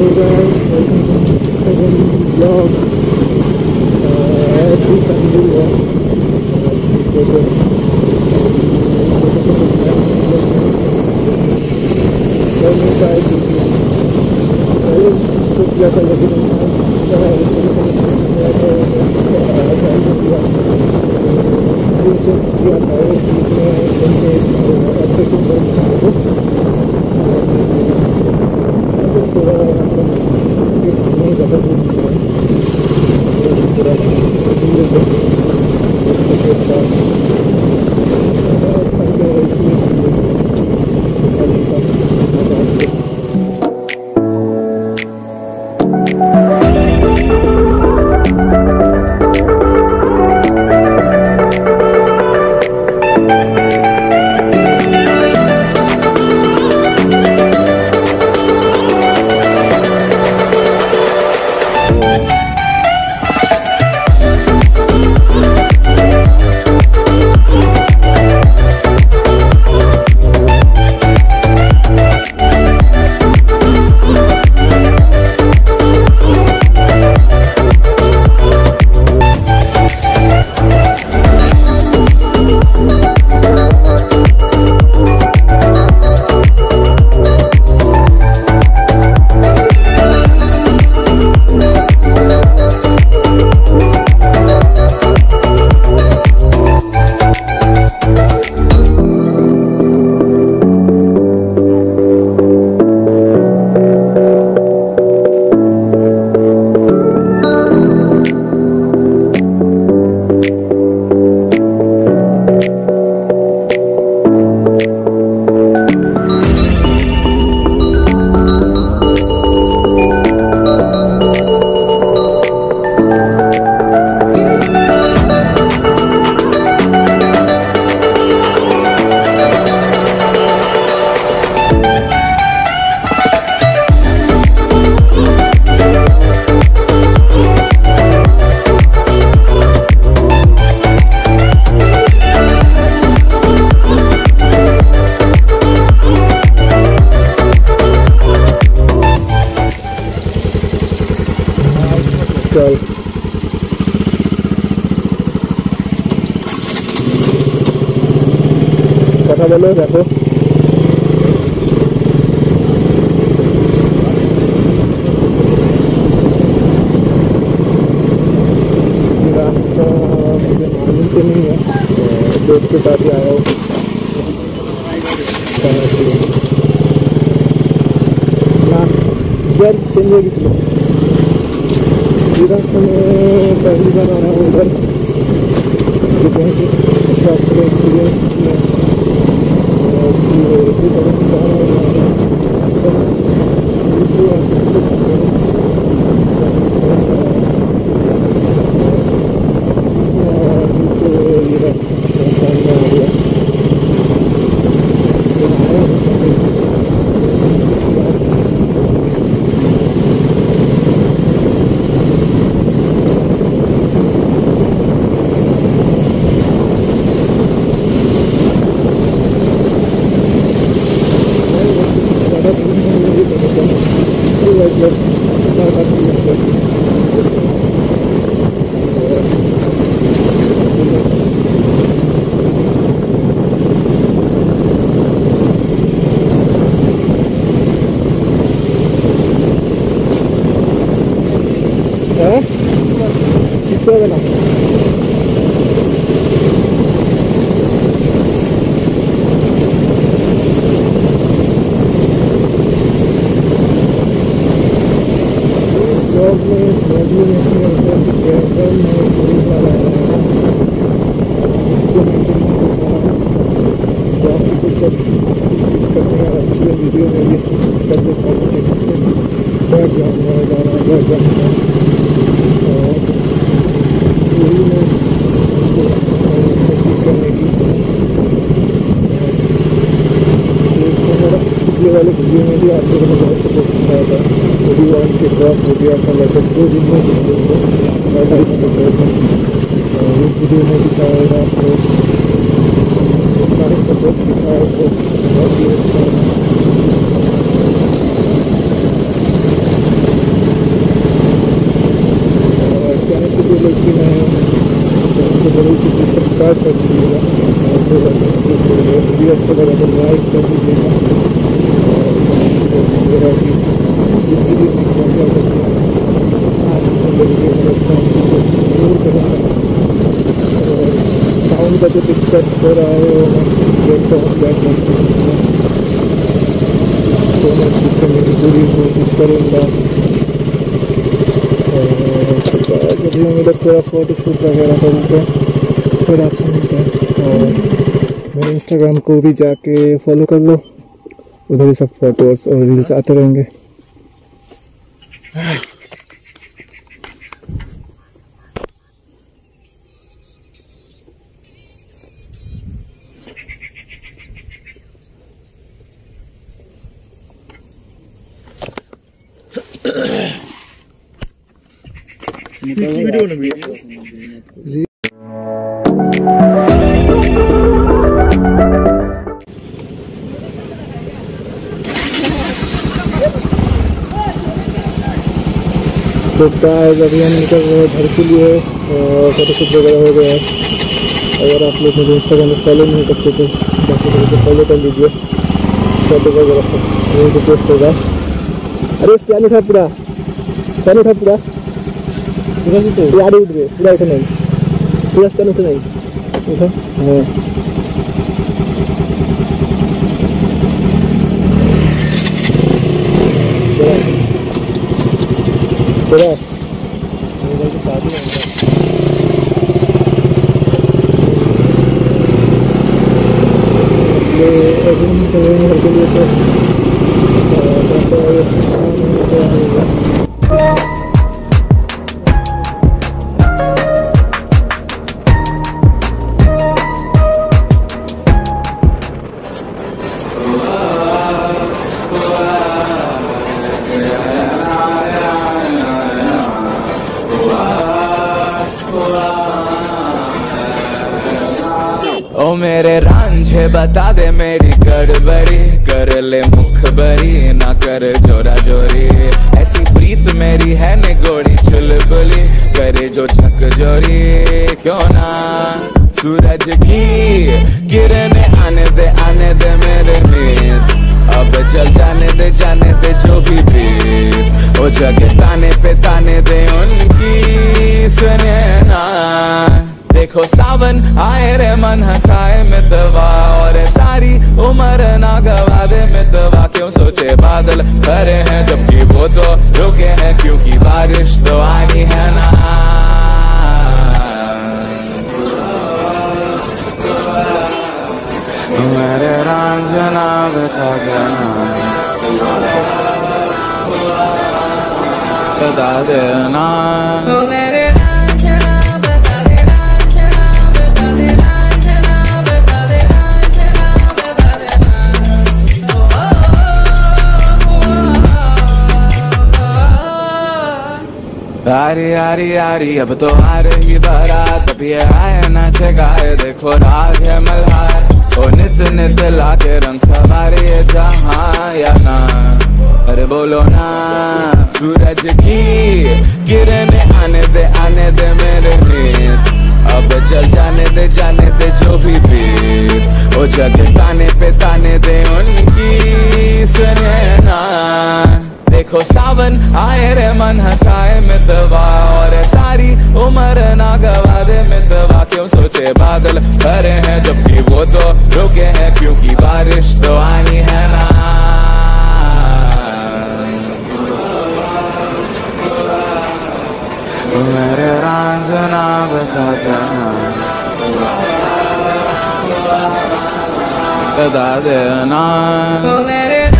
viewers, welcome to my second vlog. Every Sunday vlog, কথা বলো দেখো रास्ता मुझे मालूम तो नहीं है, दोस्त के साथ ही आया हूँ इसलिए रास्ते में पहली बार आना हो उधर जगह के इस रास्ते में एक्सपीरियंस किया किसी को सब्सक्राइब कर दीजिएगा, वीडियो अच्छा लगा तो लाइक कर दीजिएगा, इसके लिए साउंड का जो दिक्कत हो रहा है वो मैं पूरी कोशिश करूँगा। जब मेरा थोड़ा फोटोशूट वगैरह करूँगा फिर आपसे मिलते हैं। और मेरे इंस्टाग्राम को भी जाके फॉलो कर लो, उधर ही सब फोटोज और रील्स आते रहेंगे। वीडियो तो गाइस अभी हम निकल रहे हैं घर के लिए और फोटोशूट वगैरह हो गया है। अगर आप लोग मुझे इंस्टाग्राम पर फॉलो नहीं करते तो जाके फॉलो कर लीजिए, फोटो वगैरह यहीं पर पोस्ट होगा। अरे क्या लिखा पूरा, क्या लिखा पूरा पूरा से तो यार उठ गए पूरा उठा नहीं, पूरा स्टैंड उठा नहीं उठा। हाँ पूरा ओ मेरे रांझे बता दे मेरी गड़बड़ी, कर ले मुखबरी ना कर जोरा जोरी, ऐसी प्रीत मेरी है निगोड़ी चुलबुली करे जो छक जोरी। क्यों ना सूरज की किरने आने दे मेरे नींद, अब चल जाने दे जो भी बीत, ओ जगह ताने पे ताने दे उनकी सुने ना। देखो सावन आए रे मन हंसाए मितवा, और सारी उम्र ना गवा दे मितवा। क्यों सोचे बादल हरे हैं जबकि वो तो रुके हैं, क्योंकि बारिश तो आनी है ना। मेरे रांझना बता देना, बता देना आरी आरी आरी अब तो आ रही बारात, अब ये आए नाचे गाए देखो राग है मल्हार, ओ नित नित लाके रंग सवारी ये जहाँ या ना। अरे बोलो ना सूरज की किरने आने दे मेरे नींद, अब चल जाने दे जो भी बीत, ओ जगह ताने पे ताने दे उनकी सुने ना। देखो सावन आए रे मन हंसाए मितवा, और सारी उम्र ना गवा दे मितवा। क्यों सोचे बादल भरे हैं जबकि वो तो रुके हैं, क्योंकि बारिश तो आनी है ना। मेरे रांझना बता देना, बता देना।